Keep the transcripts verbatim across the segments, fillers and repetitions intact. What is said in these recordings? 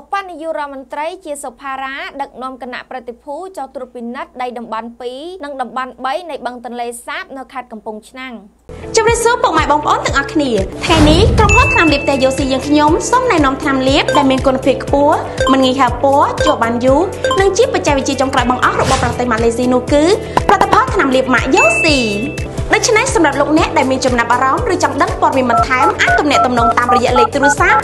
อปันยูรามันไตรเชียสภาระดักนอมกณะปฏิภูจตุรปินัดได้ดำบันปีนังดำบันใบในบังตันเลซาบนคัดกำปงชนังจำได้ซื้อปกหมายบองป้อนตึงอักนีแทนนี้กรงพดทำลิบแต่โยซียังขยมส้มในนอมทำลิบได้เมนกลฟิกปัวมันงีหาปัวโจบันยูนังจีบปัจจัยวิจิจงกระบังอักรบบประเทศมาเลเซียนูคือประเทศพอทำลิบหมายโยซีดัชนีสำหรับลูกเน็ตได้มีจำนวนอารมณ์หรือจังดังปอดมีมันท้ายมันอัดตุ่มเน็ตตุ่มนองตามระยะเล็กตุรุซับ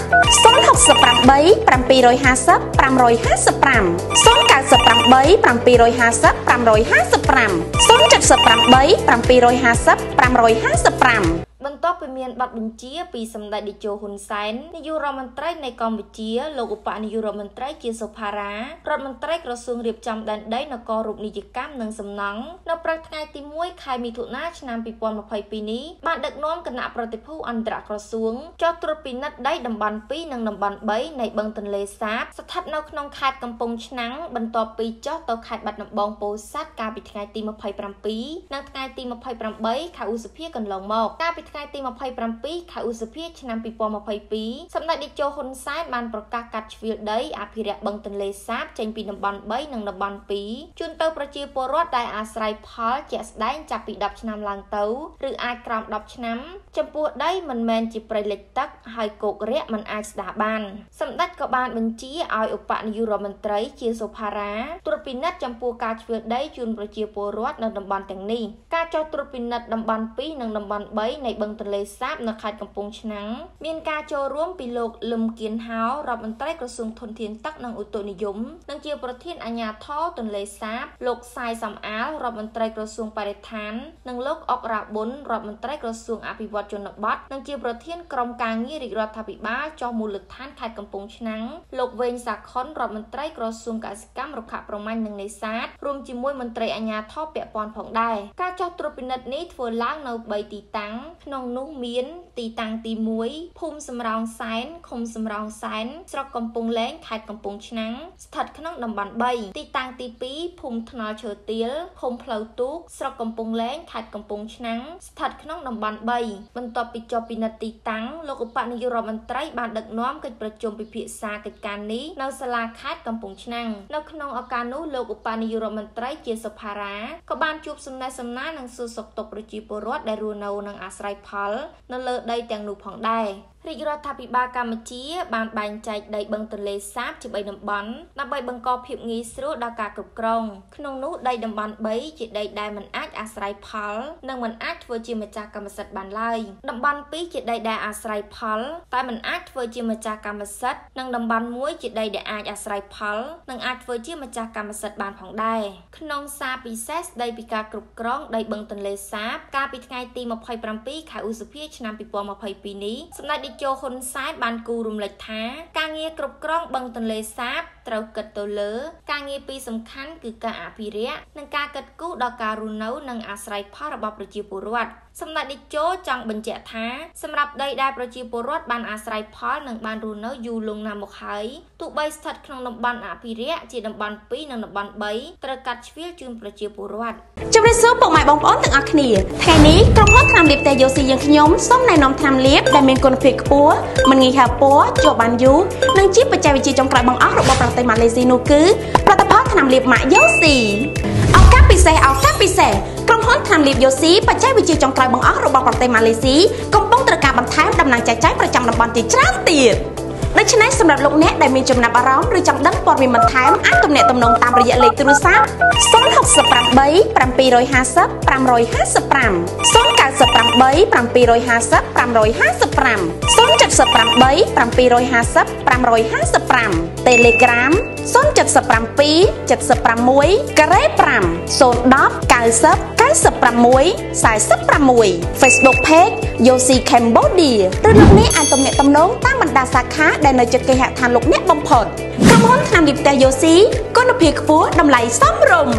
ส้มหกสปรัมใบปรัมปีร้อยห้าซับปรัมร้อยห้าสปรัมส้มเก้าสปรัมใบปรัมปีร้อยห้าซับปรัมร้อยห้าสปรัมส้มเจ็ดสปรัมใบปรัมปีร้อยห้าซับปรัมร้อยห้าสปรัมบรรทบเป็นเมียนบัดบุญเจียปีสำได้ดิโจหุนไซน์ในยูโรมันไตรในกองบุญเจียโลกุปะในยูโรมันไตรเจียสุภาระรถมันไตรกระทรวงเรียบจำดันได้นกอรุปนิจิกรรมหนึ่งสำนังนประธานติมวยคายมีถุนาชนามปีปอนมาภัยปีนี้บาดดักน้อมกณะปฏิภูอันตรกระทรวงจอตรปินัดได้ดำบันปีหนึ่งดำบันใบในบังตันเลซาบสถัดนกนองขาดกำปงชนังบรรทบปีจอตขาดบัดนบองโปซัดการปิดงานตีมาภัยประปีนางงานตีมาภัยประใบขาอุสเพียกันลองมอกการปิดไงตีมาภัยปรำปีขาอุสเพียชนามปีปอมาภัยปีสำนักดิโจฮอนไซด์มันประกาศกัดฟิลได้อาภิเรบังตันเลซาบเจนปีนับบันใบนังนับบันปีจุนเตอประจีปรอดได้อาศัยพอลเจสได้จับปีดับชนามลังเตอหรืออากรามดับชนามจำปวดได้มันแมนจิปรเล็กตักไฮโกเรียมันอาสดาบันสำนักกบาลบัญชีออยอุปนิยุโรมันไตรเชียสุภาระตรปินัดจำปวดการฟิลได้จุนประจีปรอดนังนับบันแต่งนี้การจอตรปินัดนับบันปีนังนับบันใบในบังตันเลซาบนาคาดกำปงชนังเมียนกาโจร่วมปีโลกลมเกียนฮาวรับมันไตรกระทรวงทนเทียนตักนางอุตนิยมนางเจียวประเทศอัญญาท่อตันเลซาบโลกทรายสำอาลรับมันไตรกระทรวงปฏิทานนางโลกออกราบนรับมันไตรกระทรวงอภิวัตรจนบัตรนางเจียวประเทศกรมการเงียริรัฐภิบาลจอมูลท่านคาดกำปงชนังโลกเวงสักค้อนรับมันไตรกระทรวงกสิกรรมรักษาประมาณหนึ่งในซาดรวมจิมวยมันไตรอัญญาท่อเปียปอนผ่องได้กาโจตรปินัดนี้เฟื่องล้างนาวใบตีตังนองนุ่งเมียนตีตังตีมวยภูมิสำรองแสนคมสำรองแสนสระกำปงแหลงขาดกำปงชนังสถัดขนมดำบันใบตีตังตีปีภูมิธนาเฉยเตี้ยคมเพลาตุกสระกำปงแหลงขาดกำปงชนังสถัดขนมดำบันใบบรรทบปิจปินาตีตังโลกุปะในยุโรมันไตรบานดักน้อมกิจประจมปิพิษากิจการนี้นาวสลาขาดกำปงชนังนาวขนมอาการนู้โลกุปะในยุโรมันไตรเจียสภาระกบาลจูบสำนักสำนักนังสุสกตประจีปรอดได้รูนาวนังอาศัยพัลนั่นเลิศได้แต่งหนูผ่องได้ริรัฐภิบาลกามเจียบานบานใจได้บังตันเลซาบจิบใบดำบันนับใบบังกอเพียบงี้สรุดากากรุบกรองขนมนุได้ดำบันใบจิได้ได้มันอาจอาศัยพัลนั่งมันอาจเวอร์จิมาจากกรรมสัตว์บานไล่ดำบันปีจิได้ได้อาศัยพัลแต่มันอาจเวอร์จิมาจากกรรมสัตว์นั่งดำบันม้วยจิได้ได้อาจอาศัยพัลนั่งอาจเวอร์จิมาจากกรรมสัตว์บานผ่องได้ขนมซาปีเซสได้ปีกากรุบกรองได้บังตันเลซาบกาปิดไงตีมาภัยปรำปีขายอุสุเพียชนามปีปอมาภัยปีนี้สำนักดิโจคนซ้ายบานกูรุมเล็กท้าการเงียกรุบกร้องบังตันเลซาบเตาเกิดตัวเลือการเงียปีสำคัญคือการอภิเรกนังการเกิดกู้ดอกการุนเนนังอาศัยพ่อระบอบประจีปุรวัตสำหรับดิโจจังบัญเจท้าสำหรับได้ได้ประจีปุรวัตบานอาศัยพ่อหนึ่งบานรุนเนอยู่ลงนามบุคคลถูกใบสัตว์ขนมบันอภิเรกจีดบันปีหนึ่งบันใบตระกัดฟิลจูนประจีปุรวัตจำได้ซื้อปกหมายบองป้อนตึงอักนีแทนนี้กรงพดทำลิบแต่โยซียังขยมส้มในนมทำลิบได้เมนกลฟิกปัวมันงีหาปัวโจบันยูนังจีบปัจจัยวิจิจงกระบังอักรบบประเทศมาเลเซียนูคือประเทศพอทำลิบหมายโยซีเอาแค่ปีเสเอาแค่ปีเสกรงพดทำลิบโยซีปัจจัยวิจิจงกระบังอักรบบประเทศมาเลเซียกำปงตระการบันท้ายดำนางใจใจประจำดำบันติดชั้นตีดัชนีสำหรับลูกเน็ตได้มีจำนวนอารมณ์หรือจังดังปอดมีมันท้ายมันอัดตุ่มเน็ตตุ่มนองตามระยะเล็กตุรุซับส้มหกสปรัมใบปรัมปีร้อยห้าซับปรัมร้อยห้าสปรัมส้มเก้าสปรัมใบปรัมปีร้อยห้าซับปรัมร้อยห้าสปรัมส้มเจ็ดสปรัมใบปรัมปีร้อยห้าซับปรัมร้อยห้าสปรัมเทเลกราฟส้มเจ็ดสปรัมปีเจ็ดสปรัมมวยกระไรปรัมโซนดอปเก้าซับเก้าสปรัมมวยสายซับปรัมมวยเฟซบุ๊กเพจโยซีแคมโบเดียหรือลูกเน็ตอัดตุ่มเน็ตตุ่มนองตามบรรดาสาขาได้ในจุดเกหะทานลูกเน็ตบอมพอดกำลังทำดิบแต่โยซีก้นผีกฟูดำไหลซ้ำรม